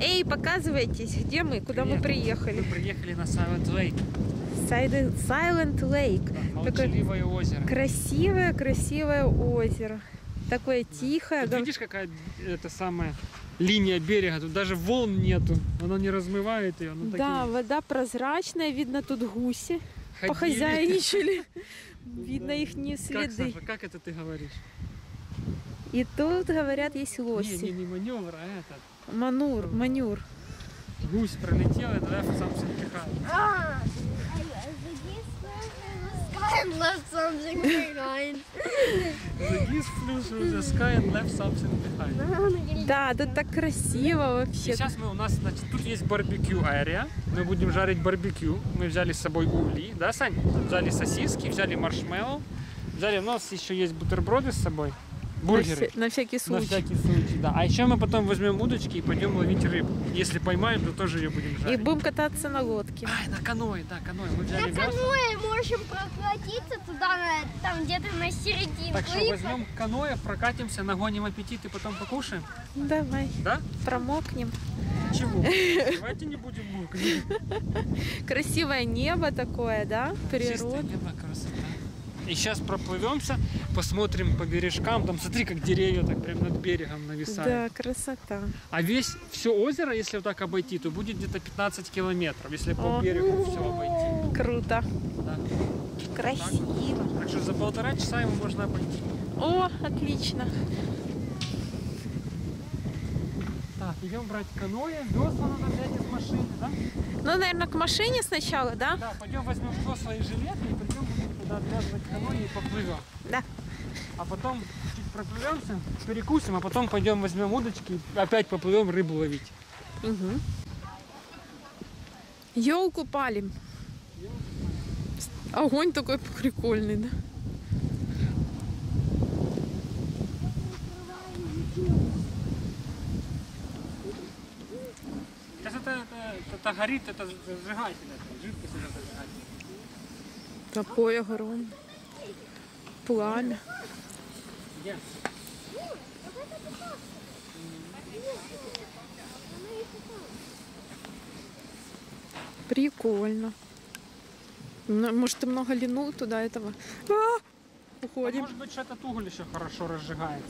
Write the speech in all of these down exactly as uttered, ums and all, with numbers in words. Эй, показывайтесь, где мы, куда мы, мы приехали. Мы приехали на Silent Lake. Silent Lake. Да, молчаливое такое озеро. Красивое, красивое озеро. Такое да. Тихое. Ты видишь, какая это самая линия берега? Тут даже волн нету. Она не размывает ее. Да, такие... вода прозрачная. Видно, тут гуси ходили, похозяйничали. Видно их не следы. Как это ты говоришь? И тут, говорят, есть лоси. Не, не, не маневр, а этот. Манур, манюр. Гусь пролетел, и тогда сам все напихал. Да, тут так красиво вообще. И сейчас мы у нас, значит, тут есть барбекю area. Мы будем жарить барбекю. Мы взяли с собой угли, да, Сань? Взяли сосиски, взяли маршмеллоу. Взяли, у нас еще есть бутерброды с собой. Бургеры. На, на всякий случай. На всякий случай, да. А еще мы потом возьмем удочки и пойдем ловить рыбу. Если поймаем, то тоже ее будем жарить. И будем кататься на лодке. Ай, на каное, да, каное. Мы взяли на каное можем прокатиться туда, на, там где-то на середину. Так что возьмем каное, прокатимся, нагоним аппетит и потом покушаем? Давай. Да? Промокнем. Чего? Давайте не будем мокнуть. Красивое небо такое, да? Природа. И сейчас проплывемся, посмотрим по бережкам. Там, смотри, как деревья так прям над берегом нависают. Да, красота. А весь, все озеро, если вот так обойти, то будет где-то пятнадцать километров, если по О, берегу все обойти. Круто. Да. Красиво. Так, вот. Так что за полтора часа его можно обойти. О, отлично. Так, идем брать каноэ, весла надо взять из машины, да? Ну, наверное, к машине сначала, да? Да, пойдем возьмем все свои жилеты и придем отвязывать каноэ и поплывем. Да. А потом чуть проплывемся, перекусим, а потом пойдем возьмем удочки и опять поплывем рыбу ловить. Угу. Елку палим. Огонь такой прикольный, да? Сейчас это, это, это горит, это сжигатель, это жидкость, это сжигатель. Такое огромное пламя. Прикольно. Может, много линул туда этого. А! Уходим. А может быть, этот уголь еще хорошо разжигается.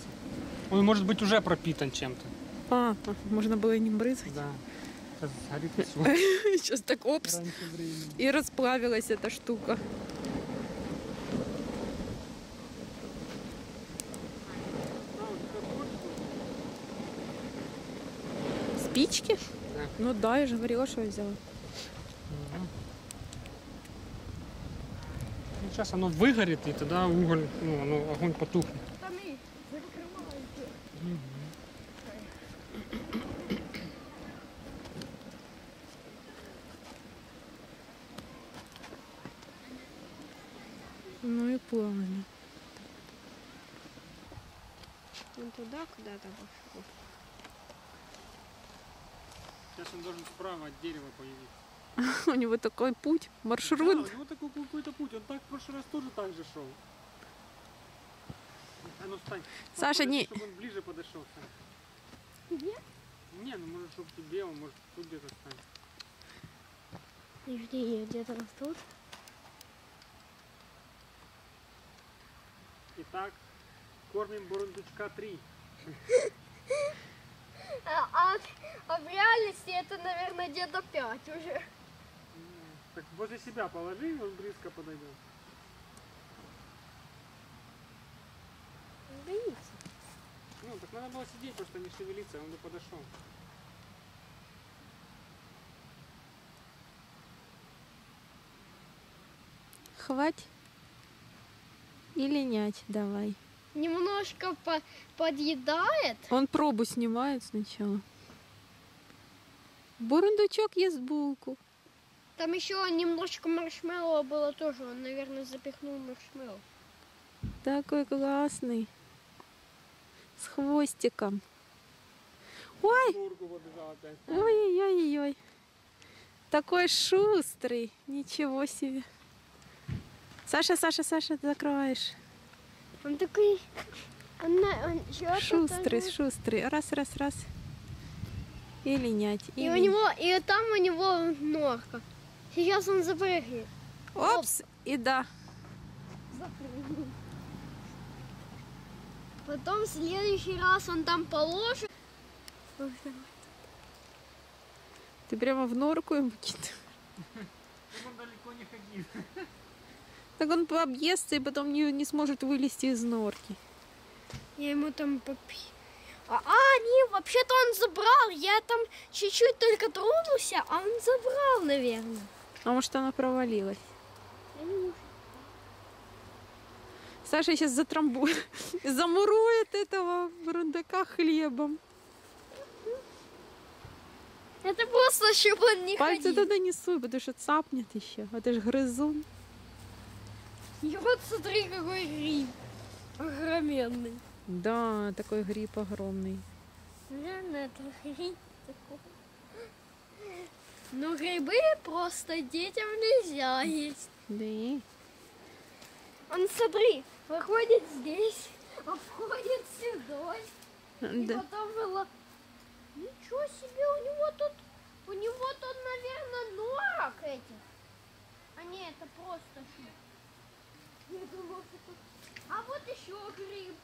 Он может быть уже пропитан чем-то. А, можно было и не брызгать. Да. Сейчас горит все. Сейчас так опс. И расплавилась эта штука. Спички? Да. Ну да, я же говорила, что я взяла. Ну, сейчас оно выгорит, и тогда уголь, ну, оно, огонь потухнет. Ну и плавно. Ну туда, куда-то пошло. Сейчас он должен справа от дерева появиться. У него такой путь, маршрут. Да, у него такой какой-то путь. Он так в прошлый раз тоже так же шел. А ну встань. Саша, не... чтобы он ближе подошел. Тебе? Не, ну может, чтобы тебе, он может тут где-то встань. Подожди, где-то тут. Итак, кормим бурундучка три. А, а, а в реальности это, наверное, где-то пять уже. Так возле себя положи, он близко подойдет. Боится. Ну, так надо было сидеть, потому что не шевелиться, он бы подошел. Хватит. И линять давай. Немножко по подъедает. Он пробу снимает сначала. Бурундучок ест булку. Там еще немножко маршмеллоу было тоже. Он, наверное, запихнул маршмеллоу. Такой классный. С хвостиком. Ой! Ой-ой-ой-ой. Такой шустрый. Ничего себе. Саша, Саша, Саша, ты закрываешь. Он такой... Он, он, он, шустрый, тоже... шустрый. Раз, раз, раз. И линять. И, и, у него, и там у него норка. Сейчас он запрыгнет. Опс, Опс. И да. Запрыгнет. Потом в следующий раз он там положит. Ты прямо в норку ему кидаешь. Он далеко не ходил. Так он пообъестся и потом не, не сможет вылезти из норки. Я ему там попью. А, а не, вообще-то он забрал. Я там чуть-чуть только тронулся, а он забрал, наверное. А может, она провалилась? Саша сейчас затрамбует, замурует этого врундака хлебом. Это просто, чтобы он не ходил. Пальцы туда не суй, потому что цапнет еще. Вот это же грызун. И вот смотри, какой гриб. Огроменный. Да, такой гриб огромный. Наверное, это гриб такой. Но грибы просто детям нельзя есть. Да. Он, смотри, выходит здесь, а входит сюда. Да. И потом было... Ничего себе, у него тут... У него тут, наверное, норок этих. А не, это просто... Я думала, что... А вот еще гриб.